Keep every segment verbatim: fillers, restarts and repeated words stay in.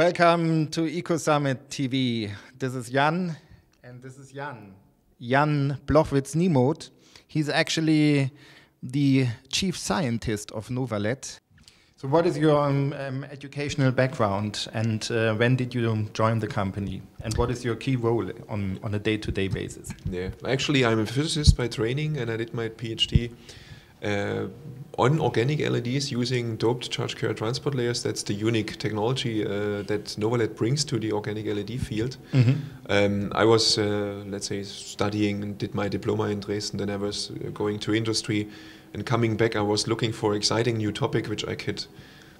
Welcome to Ecosummit T V. This is Jan, and this is Jan. Jan Blochwitz-Nimoth. He's actually the chief scientist of Novaled. So what is your um, um, educational background, and uh, when did you join the company, and what is your key role on, on a day-to-day basis? Yeah, actually I'm a physicist by training, and I did my PhD uh, on organic L E Ds using doped charge carrier transport layers. That's the unique technology uh, that Novaled brings to the organic L E D field. Mm-hmm. um, I was, uh, let's say, studying and did my diploma in Dresden, and I was going to industry. And coming back, I was looking for exciting new topic which I could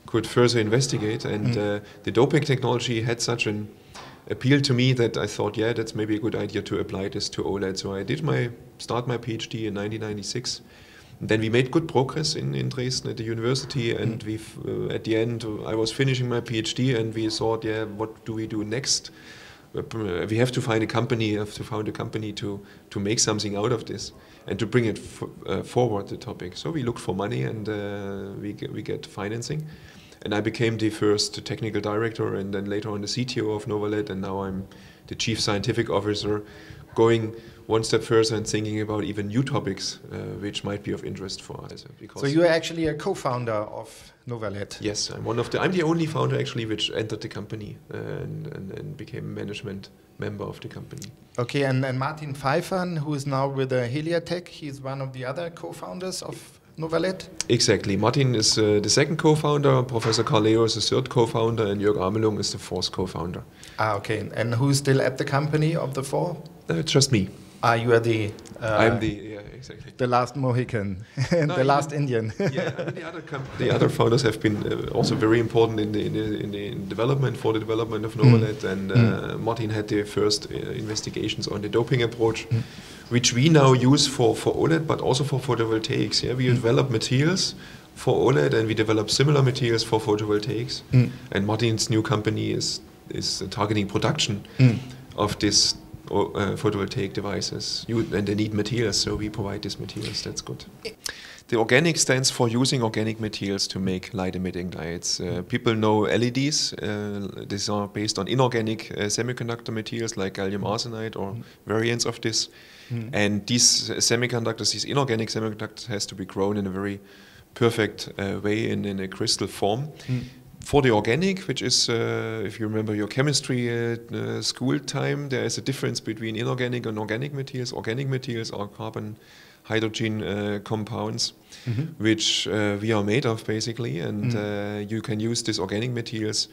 could further investigate. And mm. uh, the doping technology had such an appeal to me that I thought, yeah, that's maybe a good idea to apply this to OLED. So I did my start my PhD in nineteen ninety-six. And then we made good progress in, in Dresden at the university. And mm. we, uh, at the end, I was finishing my PhD, and we thought, yeah, what do we do next? We have to find a company. Have to found a company to to make something out of this and to bring it f uh, forward, the topic. So we looked for money, and uh, we get, we get financing. And I became the first technical director, and then later on the C T O of Novaled, and now I'm the chief scientific officer, going one step further and thinking about even new topics uh, which might be of interest for us. So you are actually a co-founder of Novaled. Yes, I'm one of the. I'm the only founder actually which entered the company and, and, and became a management member of the company. Okay, and, and Martin Pfeiffer, who is now with uh, Heliatek, he is one of the other co-founders of Novaled. Exactly. Martin is uh, the second co-founder, Professor Carleo is the third co-founder, and Jörg Amelung is the fourth co-founder. Ah, okay. And who's still at the company of the four? Uh, just me. Ah, you are the... Uh, I'm the... Yeah, exactly. The last Mohican and no, the last Indian. Yeah, I mean, the other the other founders have been uh, also very important in the, in the in the development for the development of Novaled, mm. and uh, mm. Martin had the first uh, investigations on the doping approach, mm. which we now use for for OLED, but also for photovoltaics. Yeah, we mm. develop materials for OLED, and we develop similar materials for photovoltaics. Mm. And Martin's new company is is targeting production mm. of this. Or, uh, photovoltaic devices, you, and they need materials, so we provide these materials. That's good. The organic stands for using organic materials to make light-emitting lights. Uh, people know L E Ds. Uh, these are based on inorganic uh, semiconductor materials like gallium arsenide or mm. variants of this. Mm. And these uh, semiconductors, these inorganic semiconductors, has to be grown in a very perfect uh, way in, in a crystal form. Mm. For the organic, which is, uh, if you remember your chemistry at, uh, school time, there is a difference between inorganic and organic materials. Organic materials are carbon, hydrogen uh, compounds, mm-hmm. which uh, we are made of basically, and mm. uh, you can use these organic materials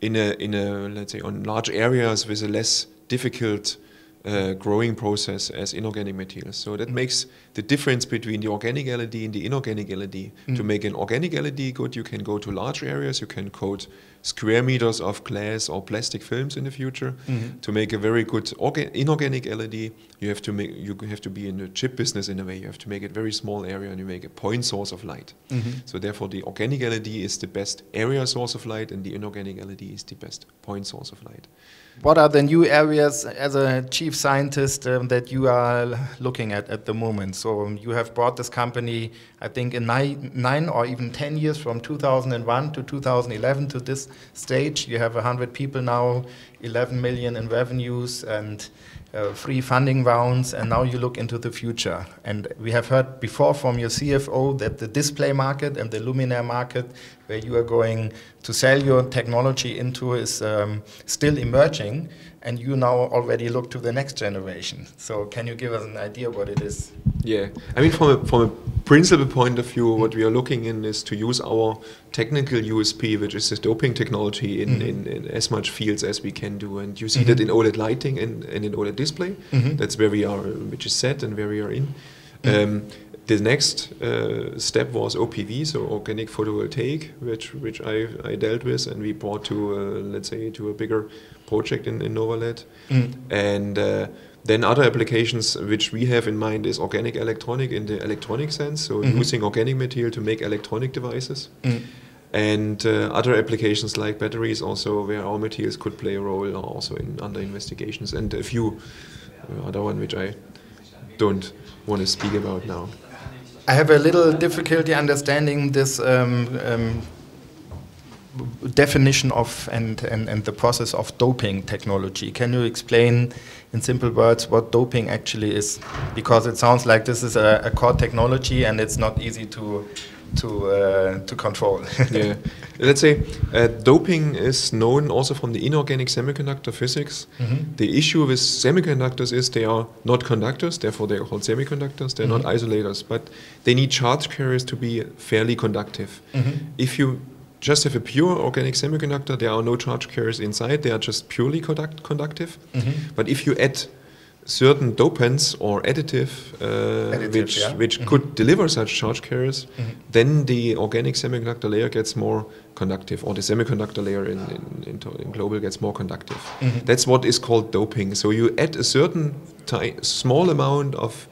in a, in a, let's say, on large areas with a less difficult Uh, growing process as inorganic materials. So that mm. makes the difference between the organic L E D and the inorganic L E D. Mm. To make an organic L E D good, you can go to large areas, you can coat square meters of glass or plastic films in the future. Mm-hmm. To make a very good inorganic L E D, you have to make, you have to be in the chip business in a way. You have to make it very small area, and you make a point source of light. Mm-hmm. So therefore the organic L E D is the best area source of light, and the inorganic L E D is the best point source of light. What are the new areas as a chief scientist um, that you are looking at at the moment? So um, you have brought this company, I think, in nine, nine or even ten years, from two thousand one to two thousand eleven to this stage. You have one hundred people now, eleven million in revenues, and uh, free funding rounds, and now you look into the future. And we have heard before from your C F O that the display market and the luminaire market, where you are going to sell your technology into, is um, still emerging, and you now already look to the next generation. So can you give us an idea what it is? Yeah, I mean, from a, from a principle point of view, what we are looking in is to use our technical U S P, which is the doping technology, in, mm-hmm. in, in as much fields as we can do. And you see mm-hmm. that in OLED lighting and, and in OLED display, mm-hmm. that's where we are, which is set and where we are in. Um, The next uh, step was O P V, so organic photovoltaic, which which I, I dealt with, and we brought to uh, let's say to a bigger project in, in Novaled. Mm. And uh, then other applications which we have in mind is organic electronic in the electronic sense, so mm-hmm. using organic material to make electronic devices. Mm. And uh, other applications like batteries also, where our materials could play a role, are also in under investigations, and a few uh, other one which I don't want to speak about now. I have a little difficulty understanding this um, um, definition of and, and, and the process of doping technology. Can you explain in simple words what doping actually is? Because it sounds like this is a, a core technology and it's not easy to to uh, to control. Yeah, let's say uh, doping is known also from the inorganic semiconductor physics. Mm-hmm. The issue with semiconductors is they are not conductors, therefore they are called semiconductors. They're mm-hmm. not isolators, but they need charge carriers to be fairly conductive. Mm-hmm. If you just have a pure organic semiconductor, there are no charge carriers inside, they are just purely conduct conductive. Mm-hmm. But if you add certain dopants or additive, uh, additive which, yeah. which mm-hmm. could deliver such charge carriers, mm-hmm. then the organic semiconductor layer gets more conductive, or the semiconductor layer in, in, in, in global gets more conductive. Mm-hmm. That's what is called doping. So you add a certain small amount of,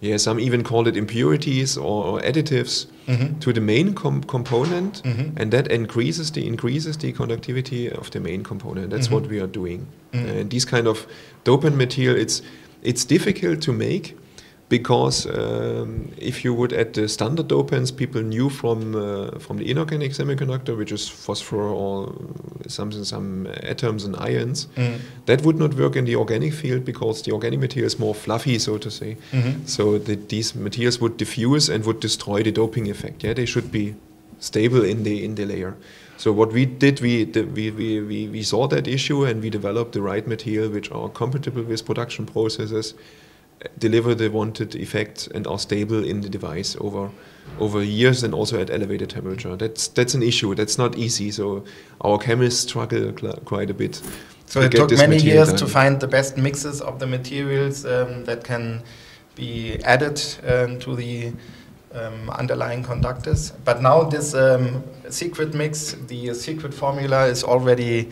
yeah, some even call it impurities or, or additives mm-hmm. to the main com component, mm-hmm. and that increases the increases the conductivity of the main component. That's mm-hmm. what we are doing. Mm-hmm. uh, and these kind of dopant material, it's it's difficult to make, because um, if you would add the standard dopants people knew from uh, from the inorganic semiconductor, which is phosphor or something, some atoms and ions, mm. that would not work in the organic field, because the organic material is more fluffy, so to say. Mm-hmm. So the, these materials would diffuse and would destroy the doping effect. Yeah, they should be stable in the in the layer. So what we did, we, the, we, we, we, we saw that issue and we developed the right material which are compatible with production processes, deliver the wanted effect, and are stable in the device over over years, and also at elevated temperature. That's that's an issue. That's not easy. So our chemists struggle quite a bit. So it took many years to find the best mixes of the materials um, that can be added um, to the um, underlying conductors. But now this um, secret mix, the secret formula, is already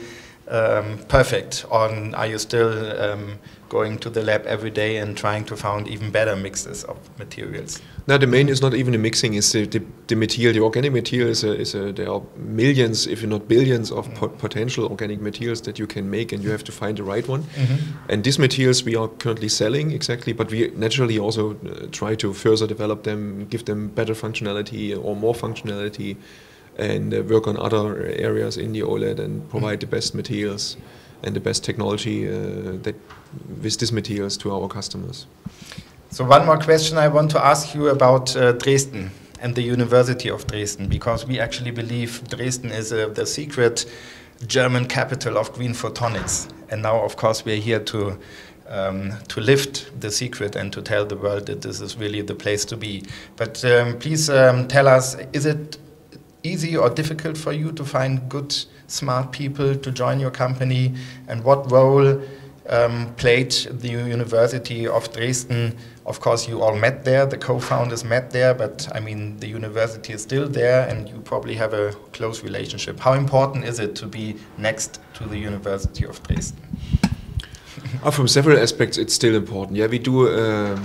um, perfect. Or are you still um, going to the lab every day and trying to find even better mixes of materials? Now the main is not even the mixing, it's the, the, the material. The organic material is a, is a, there are millions, if not billions, of mm-hmm. pot potential organic materials that you can make, and you have to find the right one. Mm-hmm. And these materials we are currently selling, exactly, but we naturally also uh, try to further develop them, give them better functionality or more functionality, and uh, work on other areas in the OLED and provide mm-hmm. the best materials and the best technology uh, that with these materials to our customers. So one more question I want to ask you about uh, Dresden and the University of Dresden, because we actually believe Dresden is uh, the secret German capital of green photonics. And now, of course, we're here to, um, to lift the secret and to tell the world that this is really the place to be. But um, please um, tell us, is it easy or difficult for you to find good, smart people to join your company, and what role um, played the University of Dresden? Of course, you all met there, the co-founders met there, but I mean, the university is still there and you probably have a close relationship. How important is it to be next to the University of Dresden? Oh, from several aspects, it's still important. Yeah, we do uh, uh,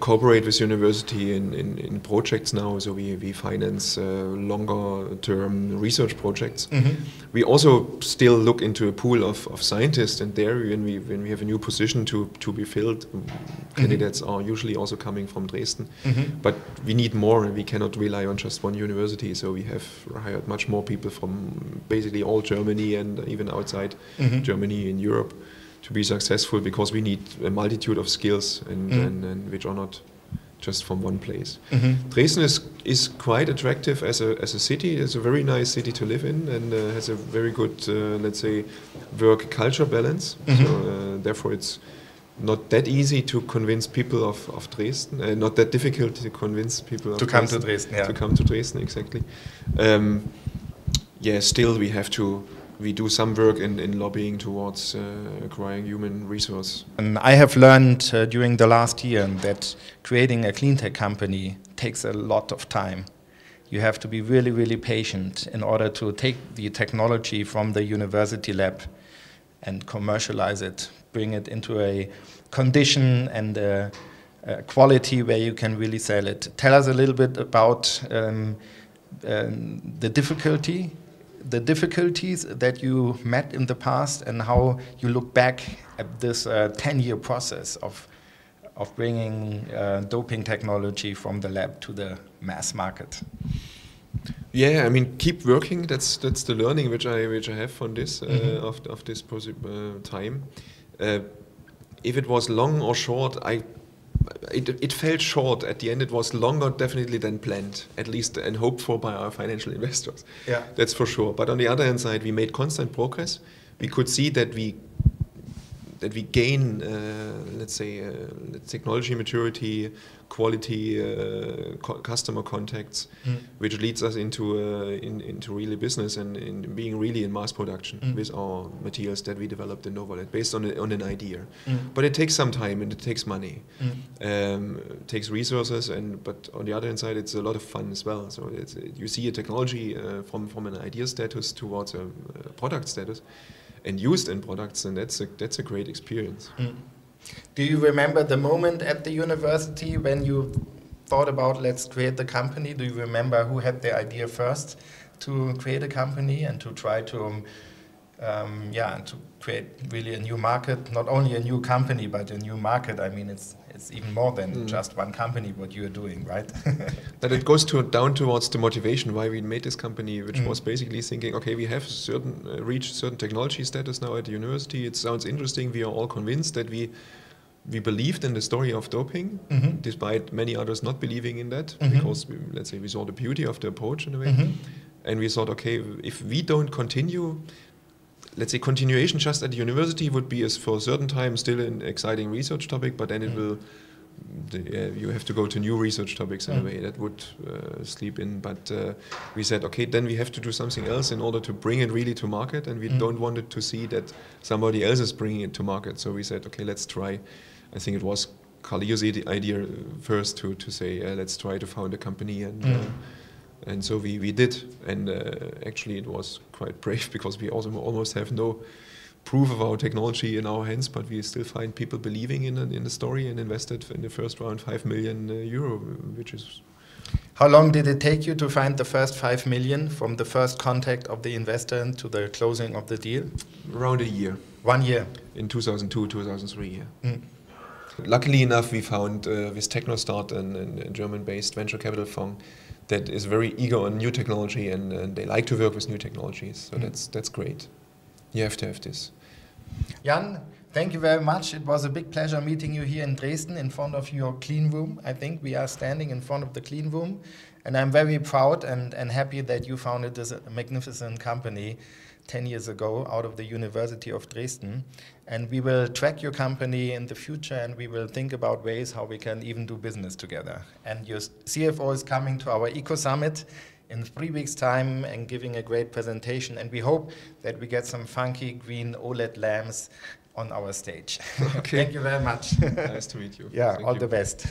cooperate with university in, in, in projects now, so we, we finance uh, longer-term research projects. Mm-hmm. We also still look into a pool of, of scientists, and there, when we, when we have a new position to, to be filled, mm-hmm. candidates are usually also coming from Dresden. Mm-hmm. But we need more, and we cannot rely on just one university, so we have hired much more people from basically all Germany and even outside mm-hmm. Germany in Europe, to be successful, because we need a multitude of skills, and, mm. and, and which are not just from one place. Mm-hmm. Dresden is, is quite attractive as a, as a city. It's a very nice city to live in, and uh, has a very good, uh, let's say, work-culture balance. Mm-hmm. So, uh, therefore, it's not that easy to convince people of, of Dresden, uh, not that difficult to convince people of to Dresden, come to Dresden. Yeah. To come to Dresden, exactly. Um, yeah, still we have to We do some work in, in lobbying towards uh, acquiring human resource. And I have learned uh, during the last year that creating a cleantech company takes a lot of time. You have to be really, really patient in order to take the technology from the university lab and commercialize it, bring it into a condition and a, a quality where you can really sell it. Tell us a little bit about um, um, the difficulty. The difficulties that you met in the past, and how you look back at this uh, ten-year process of of bringing uh, doping technology from the lab to the mass market. Yeah, I mean, keep working. That's that's the learning which I which I have from this uh, mm-hmm. of of this uh, time. Uh, if it was long or short, I it it felt short. At the end, it was longer definitely than planned, at least and hoped for by our financial investors. Yeah, that's for sure. But on the other hand side, we made constant progress. We could see that we that we gain, uh, let's say, uh, technology maturity, quality, uh, co customer contacts, mm. which leads us into uh, in, into really business and in being really in mass production mm. with our materials that we developed in Novaled based on a, on an idea. Mm. But it takes some time and it takes money, mm. um, it takes resources, and but on the other hand side, it's a lot of fun as well. So it's, you see a technology uh, from from an idea status towards a, a product status. And used in products, and that's a, that's a great experience. Mm. Do you remember the moment at the university when you thought about, let's create the company? Do you remember who had the idea first to create a company and to try to, um, yeah, to create really a new market? Not only a new company, but a new market. I mean, it's it's even more than mm. just one company what you are doing, right? But it goes to down towards the motivation why we made this company, which mm. was basically thinking, okay, we have certain uh, reached certain technology status now at the university. It sounds interesting. We are all convinced that we we believed in the story of doping, mm-hmm. despite many others not believing in that, mm-hmm. because we, let's say we saw the beauty of the approach in a way, mm-hmm. and we thought, okay, if we don't continue. Let's say continuation just at the university would be, as for a certain time, still an exciting research topic, but then it mm. will, the, uh, you have to go to new research topics in mm. a way that would uh, sleep in. But uh, we said, okay, then we have to do something else in order to bring it really to market, and we mm. don't want it to see that somebody else is bringing it to market. So we said, okay, let's try. I think it was Carleo's idea first to, to say, uh, let's try to found a company and... Mm. Uh, And so we, we did, and uh, actually it was quite brave because we also almost have no proof of our technology in our hands, but we still find people believing in in the story and invested in the first round five million uh, euro, which is. How long did it take you to find the first five million from the first contact of the investor to the closing of the deal? Around a year. One year. In two thousand two, two thousand three. Yeah. Mm. Luckily enough, we found uh, with Technostart, a German-based venture capital firm, that is very eager on new technology, and, and they like to work with new technologies. So mm. that's that's great. You have to have this. Jan, thank you very much. It was a big pleasure meeting you here in Dresden in front of your clean room. I think we are standing in front of the clean room, and I'm very proud and, and happy that you founded this magnificent company ten years ago out of the University of Dresden. And we will track your company in the future, and we will think about ways how we can even do business together. And your C F O is coming to our Ecosummit in three weeks time and giving a great presentation. And we hope that we get some funky green OLED lamps on our stage. Okay. Thank you very much. Nice to meet you. Yeah, Thank all you. the best.